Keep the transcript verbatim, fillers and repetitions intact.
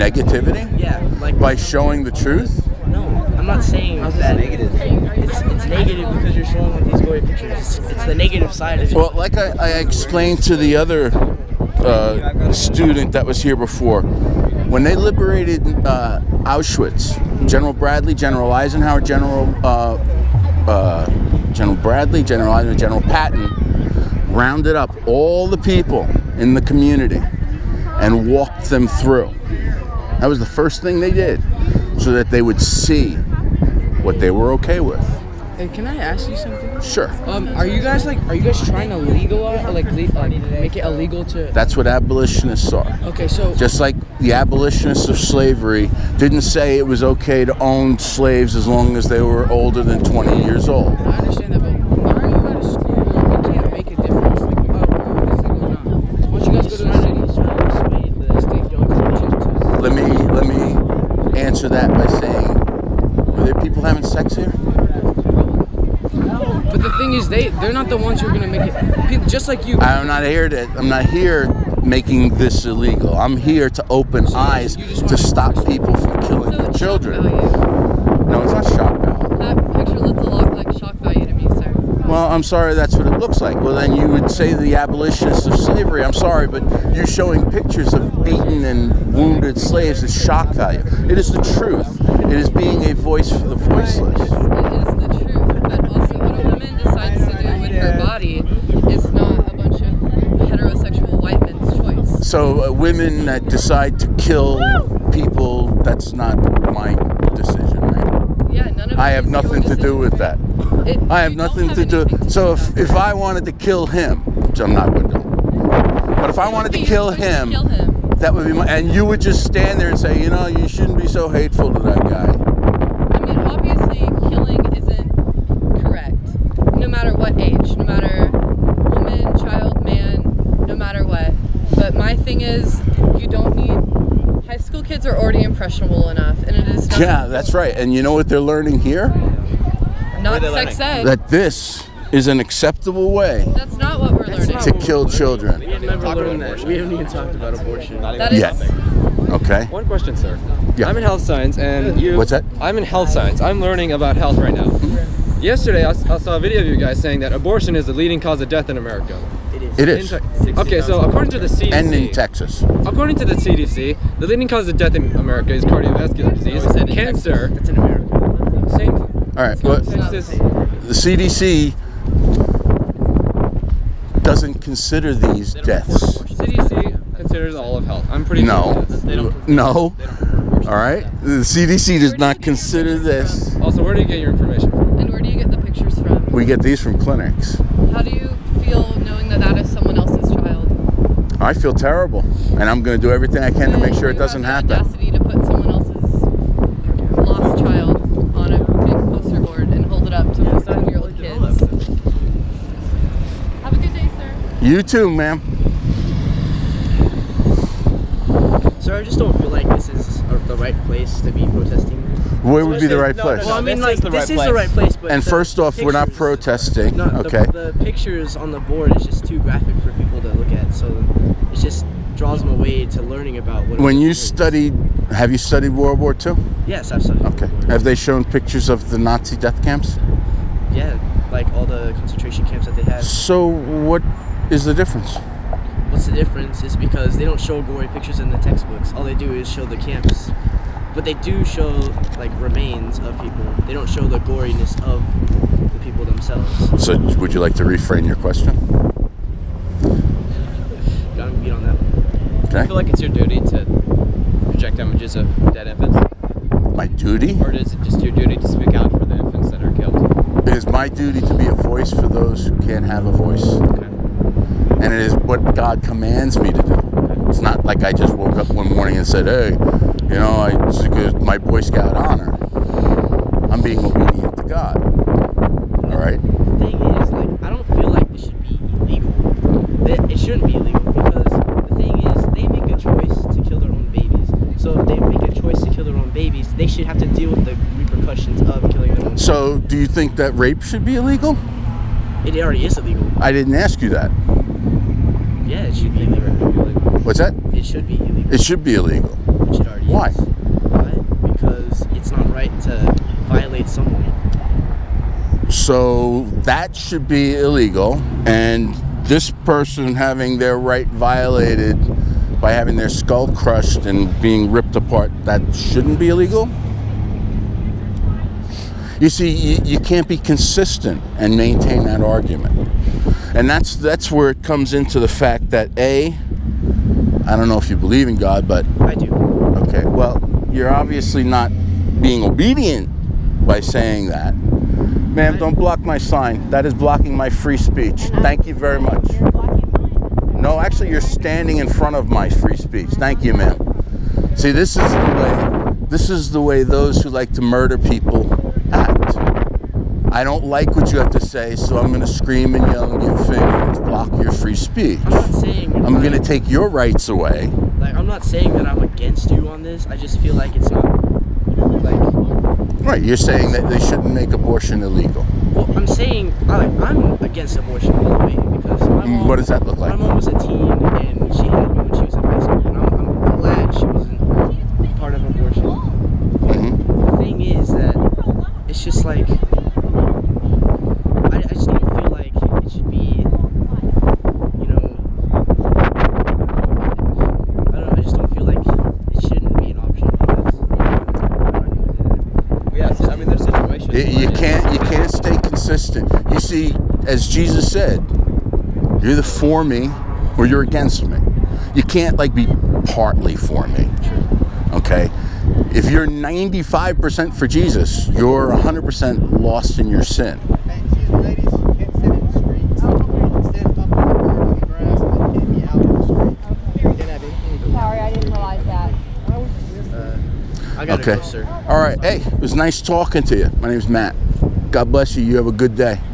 negativity? Yeah. Like, by showing the truth? No, I'm not saying how's that negative. It's, it's negative because you're showing like these gory pictures. It's the negative side of it. Well, like I, I explained to the other uh, student that was here before, when they liberated uh, Auschwitz, General Bradley, General Eisenhower, General uh, uh, General Bradley, General Eisenhower, General Patton rounded up all the people in the community and walked them through. That was the first thing they did, so that they would see what they were okay with. Hey, can I ask you something? Sure. Um, are you guys like, are you guys trying to legalize, like, like make it illegal to? That's what abolitionists are. Okay, so just like the abolitionists of slavery didn't say it was okay to own slaves as long as they were older than twenty years old. I understand that, but why are you out of school? Like, we can't make a difference. Like, oh, this is legal or not. Once you guys go to the cities, the state don't. Let me let me answer that by saying, are there people having sex here? But the thing is, they, they're not the ones who are going to make it. People, just like you. I'm not here to, I'm not here making this illegal. I'm here to open so eyes to stop to people from killing so their children. No, it's not shock value. That picture looks a lot like shock value to me, sir. Well, I'm sorry that's what it looks like. Well, then you would say the abolitionists of slavery. I'm sorry, but you're showing pictures of beaten and wounded slaves as shock value. It is the truth. It is being a voice for the voiceless. Right. So uh, women that decide to kill people, that's not my decision, right? Yeah, none of I have nothing to do with that. It, I have nothing have to do. To so if, if I wanted to kill him, which I'm not going to, but if I wanted to kill him, kill him, that would be my, and you would just stand there and say, you know, you shouldn't be so hateful to that guy. I mean, obviously killing isn't correct, no matter what age, no matter woman, child, man, no matter what. But my thing is, you don't need, high school kids are already impressionable enough, and it is not. Yeah, that's right. And you know what they're learning here? Not sex ed. That this is an acceptable way. That's not what we're learning. To kill children. We haven't even talked about abortion. That is. Okay. One question, sir. Yeah. I'm in health science, and you. What's that? I'm in health science. I'm learning about health right now. Yesterday, I saw a video of you guys saying that abortion is the leading cause of death in America. It is. Okay, so according to the C D C... And in Texas. According to the C D C, the leading cause of death in America is cardiovascular disease, no, and cancer... That's in America. Same. All right, well, the C D C doesn't consider these deaths. C D C considers all of health. I'm pretty no. sure. They don't no. No. All right. The C D C does not consider this. From? Also, where do you get your information from? And where do you get the pictures from? We get these from clinics. How do you feel knowing that that is someone else's child? I feel terrible, and I'm going to do everything I can and to make sure it doesn't happen. You have the audacity to put someone else's lost child on a big poster board and hold it up to seven-year-old kids. Have a good day, sir. You too, ma'am. Sir, I just don't feel like this is the right place to be protesting. Where would be the right place? Well, I mean, like, this is the right place, but... And first off, we're not protesting, okay? The pictures on the board is just too graphic for people to look at, so it just draws them away to learning about what... When you studied... Have you studied World War Two? Yes, I've studied World War Two. Okay. Have they shown pictures of the Nazi death camps? Yeah, like all the concentration camps that they had. So what is the difference? What's the difference is because they don't show gory pictures in the textbooks. All they do is show the camps. But they do show, like, remains of people. They don't show the goriness of the people themselves. So would you like to reframe your question? Gotta beat on that one. Okay. Do you feel like it's your duty to project images of dead infants? My duty? Or is it just your duty to speak out for the infants that are killed? It is my duty to be a voice for those who can't have a voice. Okay. And it is what God commands me to do. Okay. It's not like I just woke up one morning and said, hey, you know, I, it's my Boy Scout honor. I'm being obedient to God. All right? The thing is, like, I don't feel like this should be illegal. It shouldn't be illegal because the thing is, they make a choice to kill their own babies. So if they make a choice to kill their own babies, they should have to deal with the repercussions of killing their own babies. So do you think that rape should be illegal? It already is illegal. I didn't ask you that. Yeah, it should be illegal. What's that? It should be illegal. It should be illegal. It should already Why? Why? Because it's not right to violate someone. So that should be illegal, and this person having their right violated by having their skull crushed and being ripped apart, that shouldn't be illegal? You see, you, you can't be consistent and maintain that argument. And that's, that's where it comes into the fact that, A, I don't know if you believe in God, but... I do. Okay, well, you're obviously not being obedient by saying that. Ma'am, don't block my sign. That is blocking my free speech. Thank you very much. No, actually, you're standing in front of my free speech. Thank you, ma'am. See, this is the way, this is the way those who like to murder people act. I don't like what you have to say, so I'm going to scream and yell and give fingers, block your free speech. I'm not saying I'm going to take your rights away. Like, I'm not saying that I'm against you on this. I just feel like it's not, like... Right, you're saying that they shouldn't make abortion illegal. Well, I'm saying I, I'm against abortion all the way, because my mom... What does that look like? My mom was a teen, and she had me when she was in high school, and I'm, I'm glad she wasn't part of abortion. But mm-hmm. the thing is that it's just like... You see, as Jesus said, you're either for me or you're against me. You can't, like, be partly for me, okay? If you're ninety-five percent for Jesus, you're one hundred percent lost in your sin. Sorry, I didn't realize that. Uh, I gotta go, sir. All right. Hey, it was nice talking to you. My name's Matt. God bless you. You have a good day.